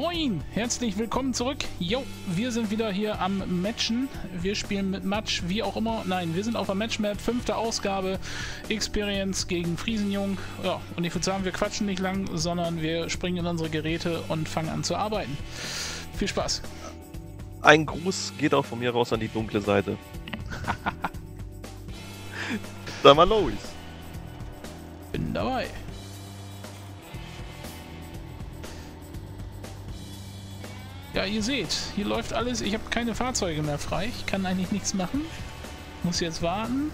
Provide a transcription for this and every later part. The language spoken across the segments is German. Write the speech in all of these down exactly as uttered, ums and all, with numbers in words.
Moin, herzlich willkommen zurück. Jo, wir sind wieder hier am Matchen. Wir spielen mit Match, wie auch immer. Nein, wir sind auf der Matchmap, fünfte Ausgabe. Experience gegen Friesenjung. Ja, und ich würde sagen, wir quatschen nicht lang, sondern wir springen in unsere Geräte und fangen an zu arbeiten. Viel Spaß. Ein Gruß geht auch von mir raus an die dunkle Seite. Dann mal los. Bin dabei. Ja, ihr seht, hier läuft alles. Ich habe keine Fahrzeuge mehr frei. Ich kann eigentlich nichts machen. Muss jetzt warten.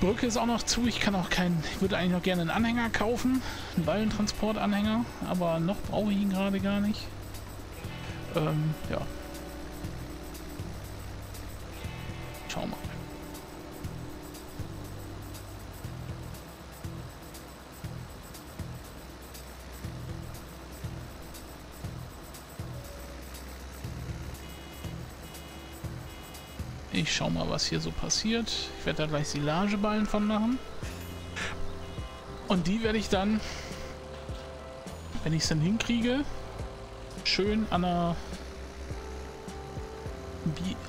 Brücke ist auch noch zu. Ich kann auch keinen. Ich würde eigentlich noch gerne einen Anhänger kaufen. Einen Ballentransportanhänger. Aber noch brauche ich ihn gerade gar nicht. Ähm, ja. Schau mal. Ich schau mal, was hier so passiert. Ich werde da gleich Silageballen von machen. Und die werde ich dann, wenn ich es dann hinkriege, schön an der,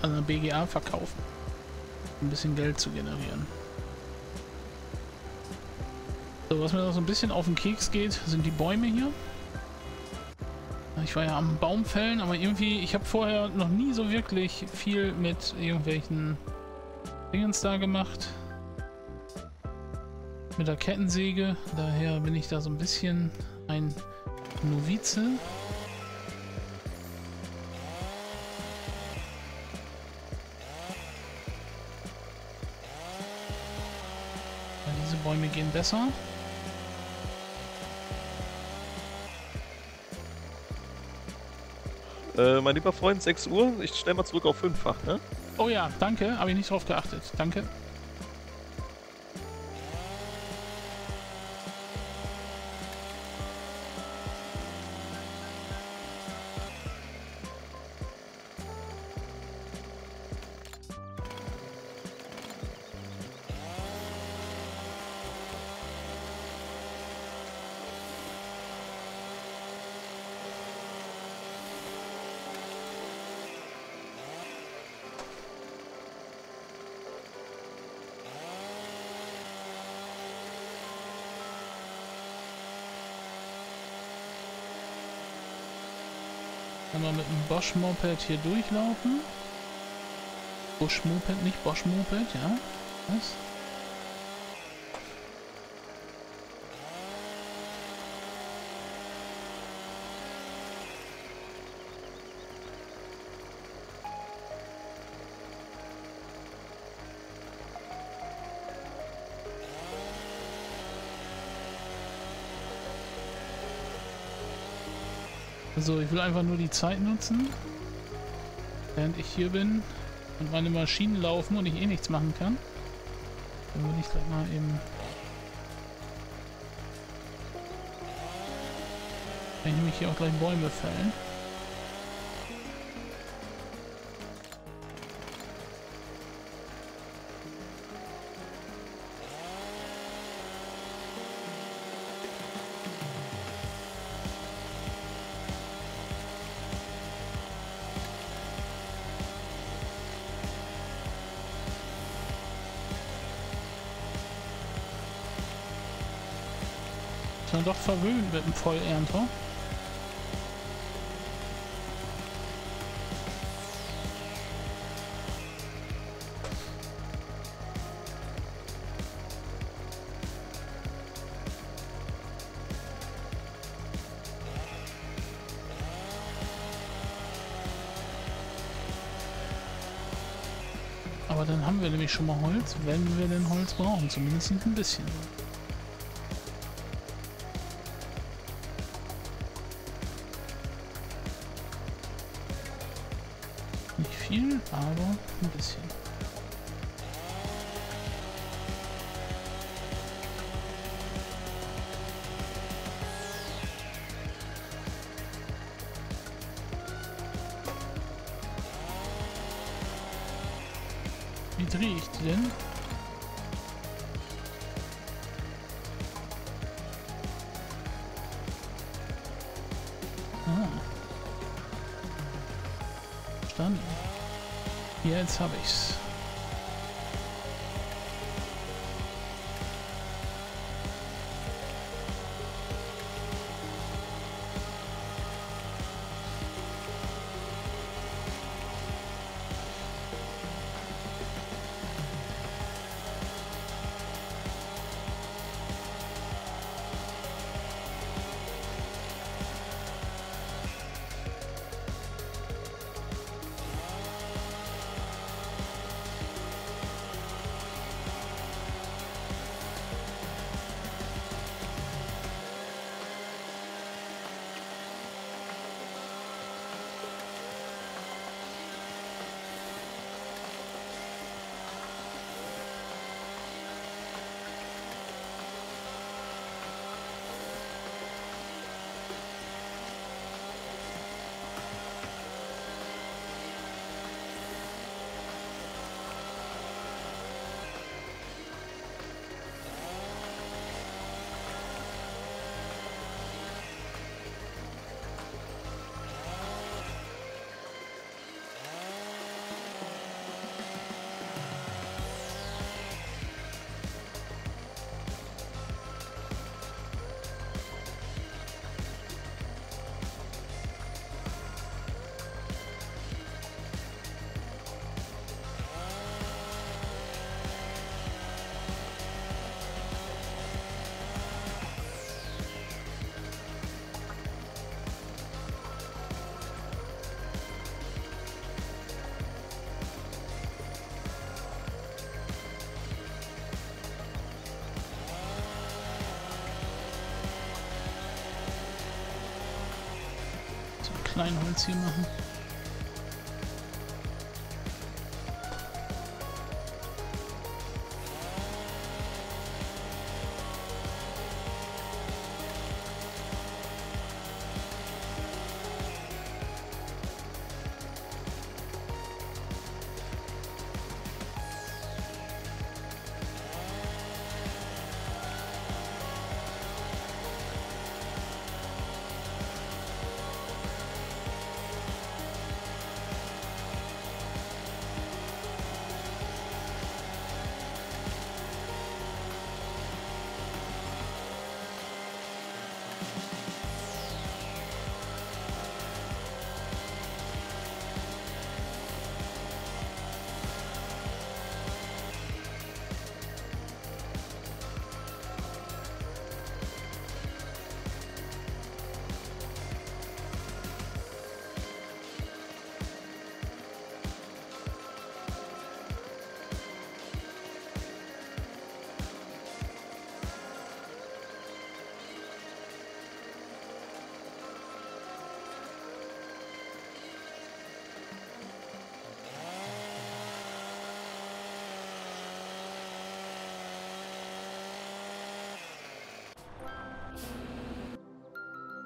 an der B G A verkaufen. Ein bisschen Geld zu generieren. So, was mir noch so ein bisschen auf den Keks geht, sind die Bäume hier. Ich war ja am Baumfällen, aber irgendwie, ich habe vorher noch nie so wirklich viel mit irgendwelchen Dingens da gemacht. Mit der Kettensäge, daher bin ich da so ein bisschen ein Novize. Diese Bäume gehen besser. Äh, mein lieber Freund, sechs Uhr. Ich stelle mal zurück auf fünffach, ne? Oh ja, danke. Habe ich nicht drauf geachtet. Danke. Mal mit dem Bosch Moped hier durchlaufen. Bosch Moped, nicht Bosch Moped, ja. Was? Also ich will einfach nur die Zeit nutzen, während ich hier bin und meine Maschinen laufen und ich eh nichts machen kann. Dann würde ich gleich mal eben dann nehme ich hier auch gleich Bäume fällen. Dann doch verwöhnt mit dem Vollernter. Aber dann haben wir nämlich schon mal Holz, wenn wir denn Holz brauchen, zumindest ein bisschen. Viel, aber ein bisschen. Wie drehe ich die denn? Ah. Verstanden. Jetzt habe ich's. Holz hier machen.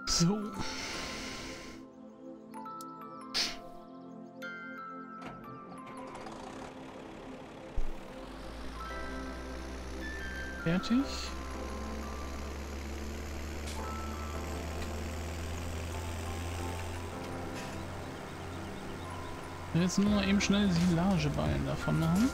So. Fertig. Jetzt nur noch eben schnell Silageballen davon machen.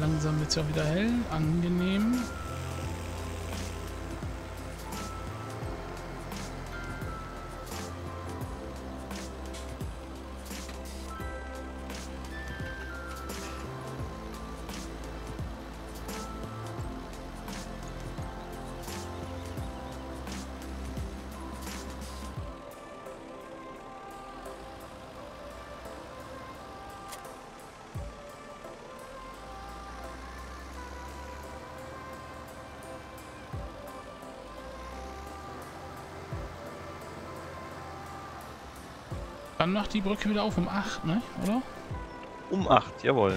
Langsam wird es ja auch wieder hell, angenehm. Dann macht die Brücke wieder auf um acht, ne? Oder? Um acht, jawohl.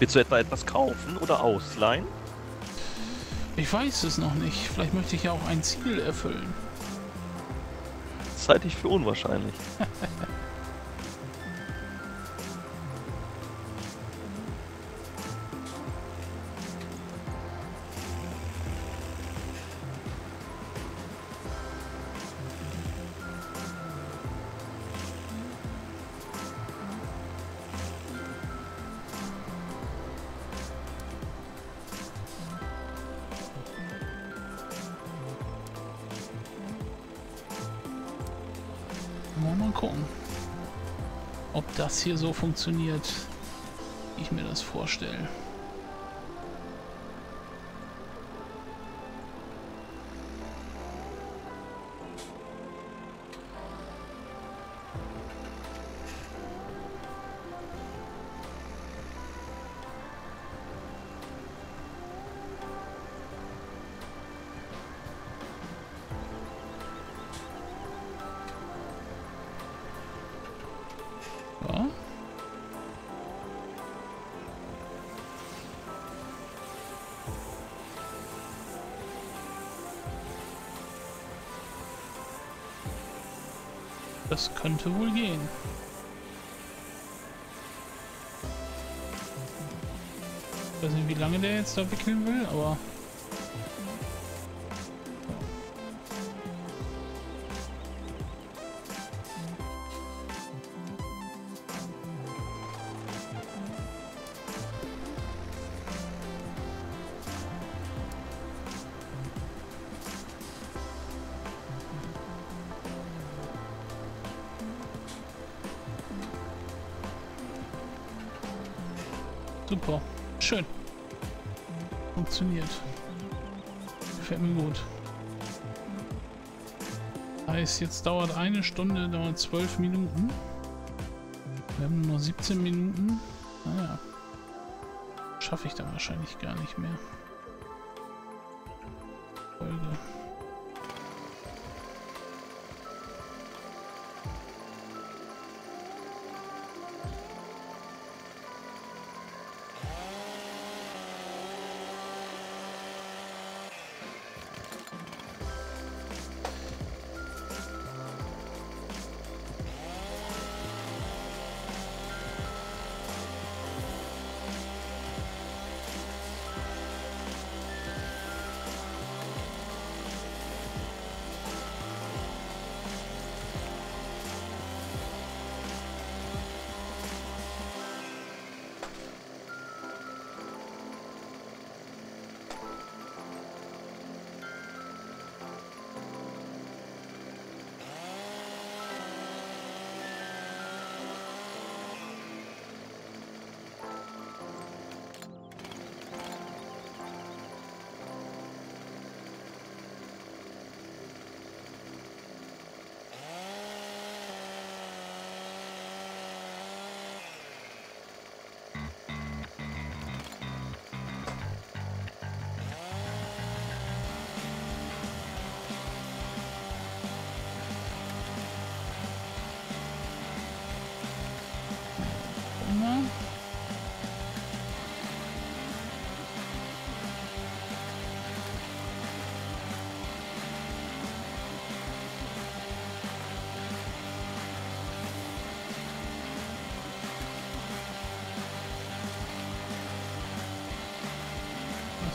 Willst du etwa etwas kaufen oder ausleihen? Ich weiß es noch nicht. Vielleicht möchte ich ja auch ein Ziel erfüllen. Das halte ich für unwahrscheinlich. Hier so funktioniert, wie ich mir das vorstelle. Das könnte wohl gehen. Ich weiß nicht, wie lange der jetzt da wickeln will, aber... Super, schön. Funktioniert. Gefällt mir gut. Heißt, jetzt dauert eine Stunde, dauert zwölf Minuten. Wir haben nur siebzehn Minuten. Naja. Schaffe ich dann wahrscheinlich gar nicht mehr. Folge.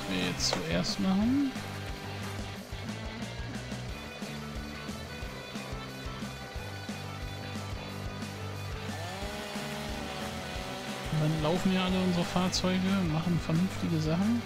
Jetzt zuerst machen. Und dann laufen ja alle unsere Fahrzeuge und machen vernünftige Sachen.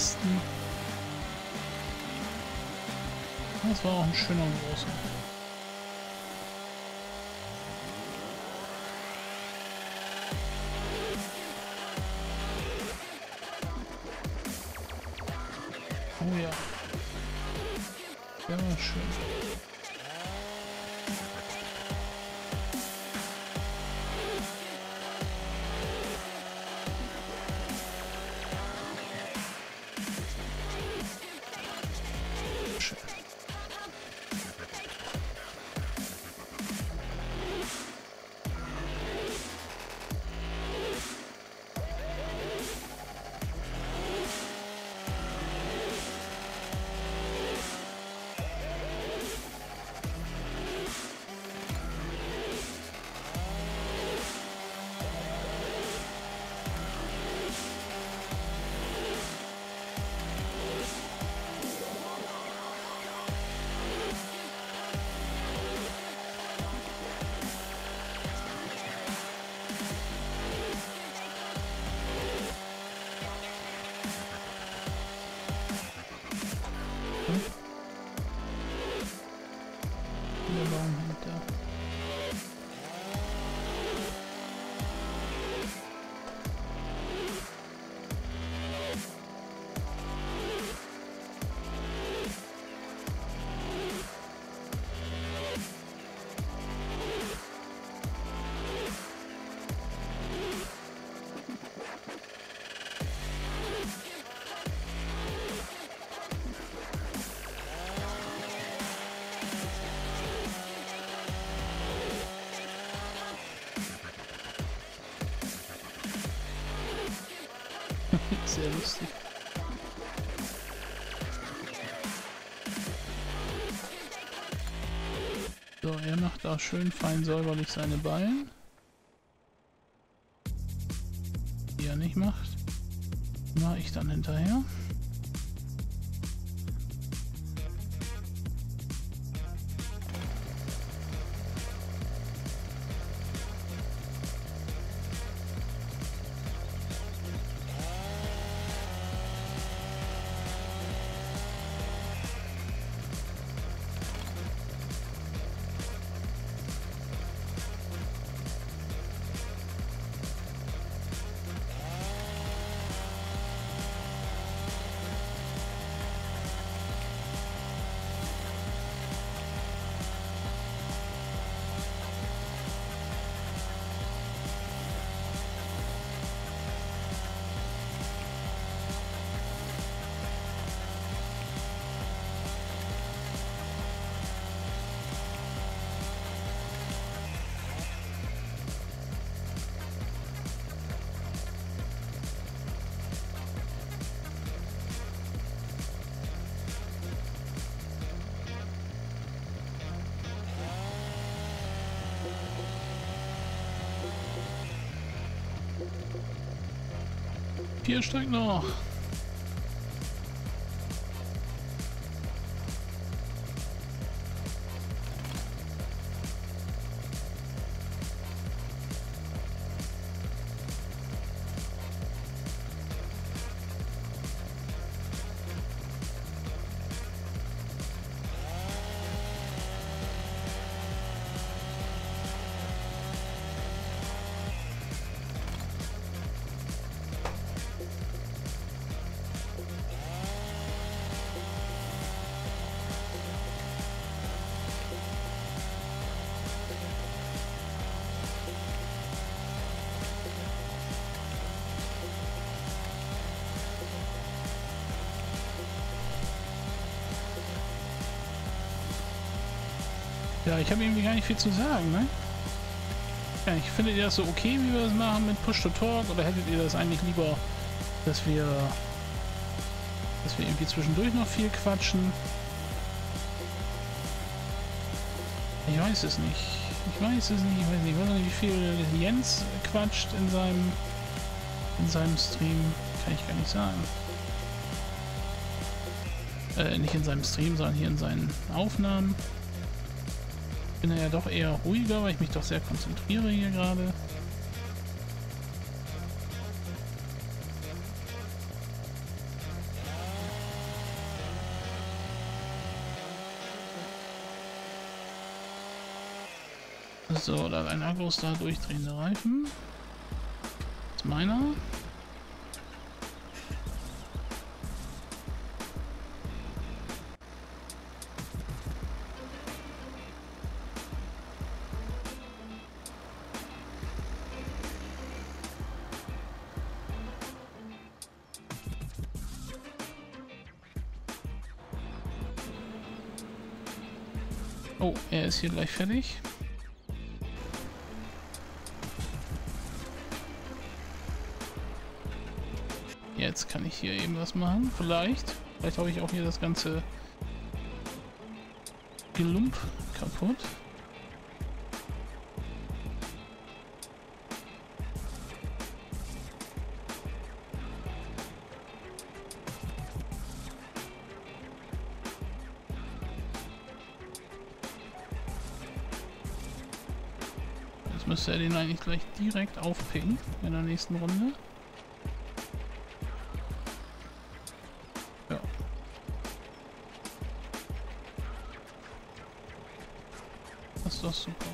Kasten. Das war auch ein schöner großer. Oh ja. Ja, schön. Schön. Sehr lustig. So, er macht da schön fein säuberlich seine Ballen, die er nicht macht, mache ich dann hinterher. Hier steigt noch. Ja, ich habe irgendwie gar nicht viel zu sagen, ne? Ja, ich finde das so okay, wie wir das machen mit Push-to-Talk, oder hättet ihr das eigentlich lieber, dass wir, dass wir irgendwie zwischendurch noch viel quatschen? Ich weiß es nicht. Ich weiß es nicht. Ich weiß nicht. Ich weiß noch nicht, wie viel Jens quatscht in seinem, in seinem Stream. Kann ich gar nicht sagen. Äh, nicht in seinem Stream, sondern hier in seinen Aufnahmen. Ich bin ja doch eher ruhiger, weil ich mich doch sehr konzentriere hier gerade. So, da ein Agro-Star durchdrehender Reifen. Das ist meiner. Oh, er ist hier gleich fertig. Jetzt kann ich hier eben was machen. Vielleicht. Vielleicht habe ich auch hier das ganze Gelump kaputt. Müsste er den eigentlich gleich direkt aufpicken in der nächsten Runde. Ja. Das ist doch super.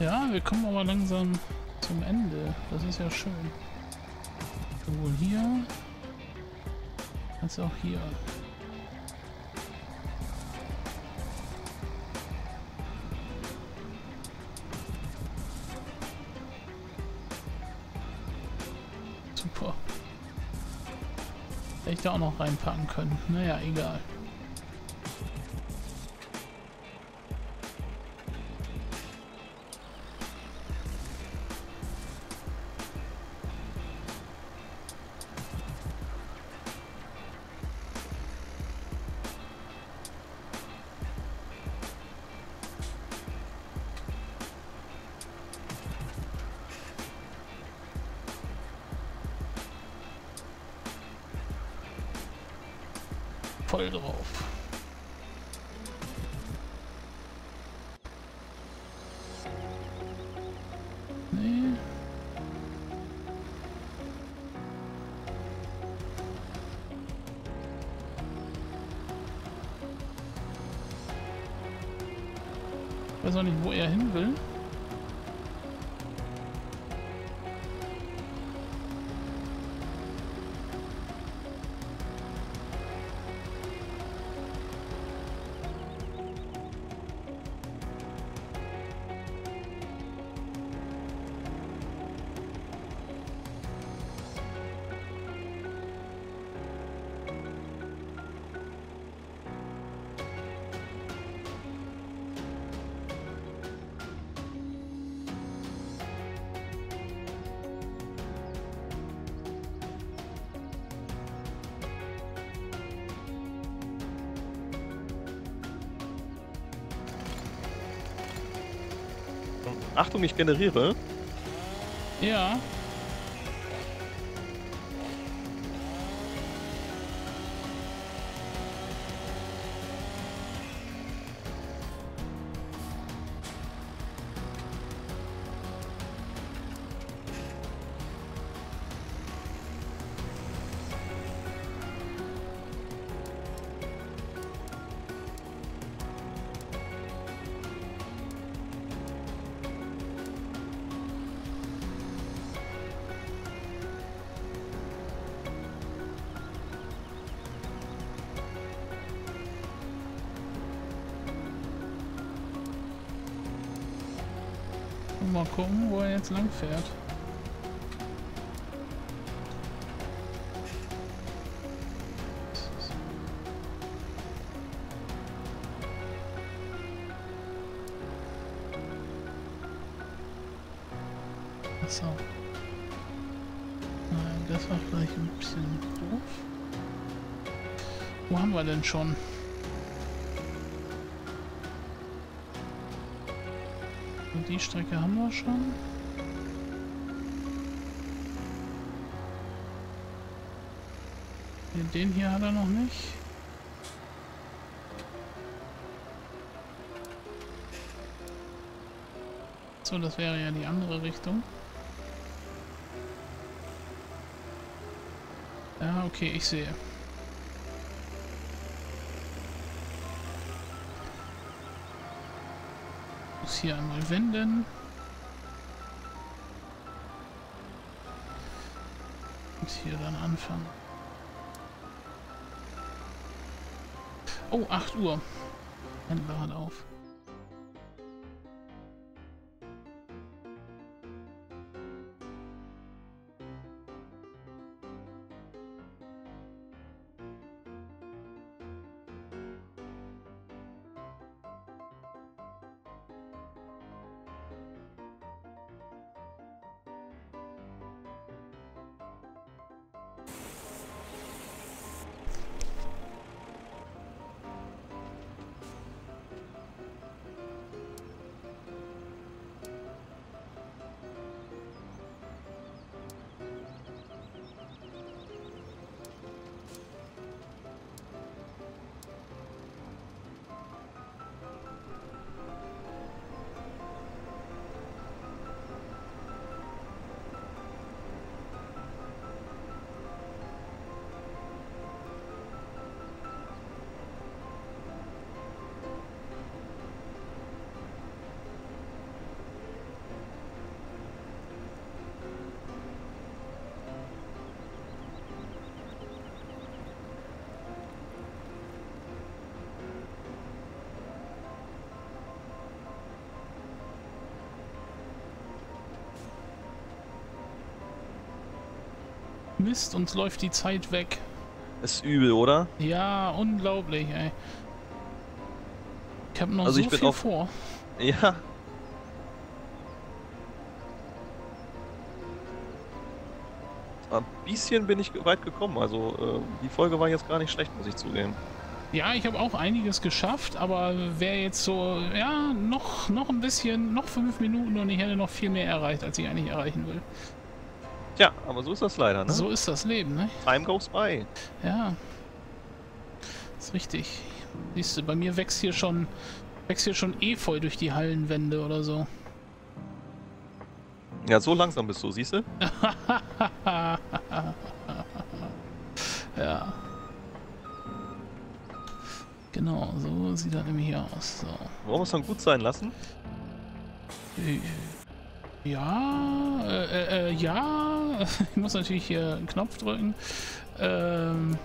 Ja, wir kommen aber langsam zum Ende. Das ist ja schön. Sowohl hier als auch hier. Super. Hätte ich da auch noch reinpacken können. Naja, egal. Voll drauf. Nee. Ich weiß auch nicht, wo er hin will. Achtung, ich generiere. Ja. Mal gucken, wo er jetzt lang fährt. Achso. Nein, das war vielleicht ein bisschen doof. Wo haben wir denn schon? Die Strecke haben wir schon. Den hier hat er noch nicht. So, das wäre ja die andere Richtung. Ja, okay, ich sehe. Hier einmal wenden. Und hier dann anfangen. Oh, acht Uhr. Händler hat auf. Mist, uns läuft die Zeit weg. Ist übel, oder? Ja, unglaublich, ey. Ich hab noch also so ich viel bin auf... vor. Ja. Ein bisschen bin ich weit gekommen, also äh, die Folge war jetzt gar nicht schlecht, muss ich zugeben. Ja, ich habe auch einiges geschafft, aber wäre jetzt so, ja, noch, noch ein bisschen, noch fünf Minuten und ich hätte noch viel mehr erreicht, als ich eigentlich erreichen will. Tja, aber so ist das leider, ne? So ist das Leben, ne? Time goes by. Ja. Ist richtig. Siehst du, bei mir wächst hier schon wächst hier schon Efeu durch die Hallenwände oder so. Ja, so langsam bist du, siehst du? Ja. Genau, so sieht das nämlich hier aus. So. Wollen wir es dann gut sein lassen? Ja, äh, äh, ja. Ich muss natürlich hier einen Knopf drücken. Ähm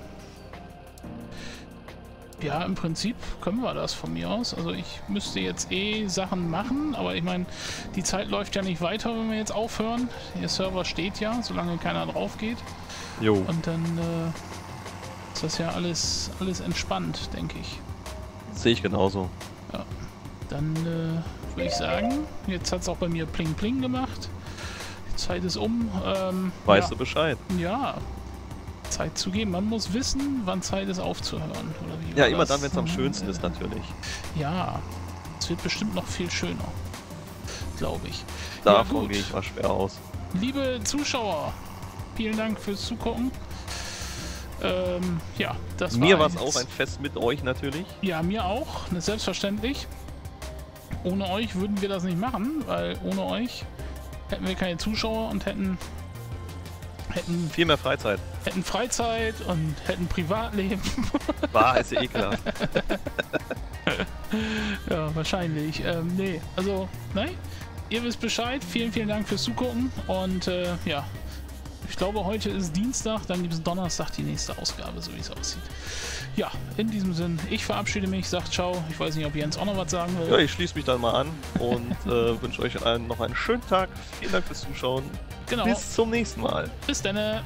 ja, im Prinzip können wir das von mir aus. Also ich müsste jetzt eh Sachen machen, aber ich meine, die Zeit läuft ja nicht weiter, wenn wir jetzt aufhören. Der Server steht ja, solange keiner drauf geht. Jo. Und dann äh, ist das ja alles, alles entspannt, denke ich. Sehe ich genauso. Ja, dann... Äh, würde ich sagen. Jetzt hat es auch bei mir Pling Pling gemacht. Die Zeit ist um. Ähm, weißt ja. du Bescheid? Ja. Zeit zu geben. Man muss wissen, wann Zeit ist aufzuhören. Oder wie ja, immer das? Dann, wenn es am schönsten äh, ist natürlich. Ja. Es wird bestimmt noch viel schöner. glaube ich. Davon ja, gehe ich mal schwer aus. Liebe Zuschauer, vielen Dank fürs Zugucken. Ähm, ja, das war Mir war es auch ein Fest mit euch natürlich. Ja, mir auch, selbstverständlich. Ohne euch würden wir das nicht machen, weil ohne euch hätten wir keine Zuschauer und hätten... hätten viel mehr Freizeit. Hätten Freizeit und hätten Privatleben. War, ist ja eh klar. Ja, wahrscheinlich. Ähm, nee, also, nein. Ihr wisst Bescheid. Vielen, vielen Dank fürs Zugucken. Und äh, ja, ich glaube, heute ist Dienstag. Dann gibt es Donnerstag die nächste Ausgabe, so wie es aussieht. Ja, in diesem Sinn, ich verabschiede mich, sagt ciao. Ich weiß nicht, ob Jens auch noch was sagen will. Ja, ich schließe mich dann mal an und äh, wünsche euch allen noch einen schönen Tag. Vielen Dank fürs Zuschauen. Genau. Bis zum nächsten Mal. Bis dann.